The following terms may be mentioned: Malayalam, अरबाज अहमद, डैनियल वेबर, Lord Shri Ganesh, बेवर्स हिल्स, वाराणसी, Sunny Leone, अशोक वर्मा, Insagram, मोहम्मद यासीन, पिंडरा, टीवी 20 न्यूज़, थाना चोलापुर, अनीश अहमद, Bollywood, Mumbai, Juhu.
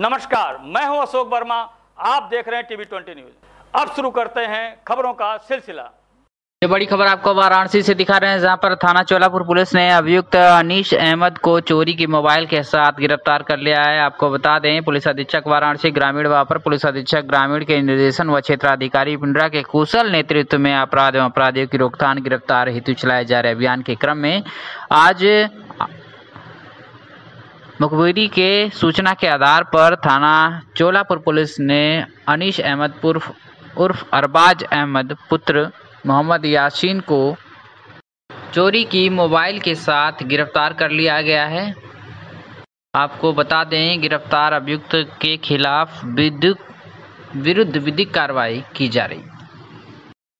नमस्कार, मैं हूं अशोक वर्मा, आप देख रहे हैं टीवी 20 न्यूज़। अब शुरू करते हैं खबरों का सिलसिला। ये बड़ी खबर आपको वाराणसी से दिखा रहे हैं, जहां पर थाना चोलापुर पुलिस ने अभियुक्त अनीश अहमद को चोरी के मोबाइल के साथ गिरफ्तार कर लिया है। आपको बता दें, पुलिस अधीक्षक वाराणसी ग्रामीण व अपर पुलिस अधीक्षक ग्रामीण के निर्देशन व क्षेत्राधिकारी पिंडरा के कुशल नेतृत्व में अपराध एवं अपराधियों की रोकथाम गिरफ्तार हेतु चलाए जा रहे अभियान के क्रम में आज मुखबिरी के सूचना के आधार पर थाना चोलापुर पुलिस ने अनीश अहमद उर्फ अरबाज अहमद पुत्र मोहम्मद यासीन को चोरी की मोबाइल के साथ गिरफ्तार कर लिया गया है। आपको बता दें, गिरफ्तार अभियुक्त के खिलाफ विधिक कार्रवाई की जा रही है।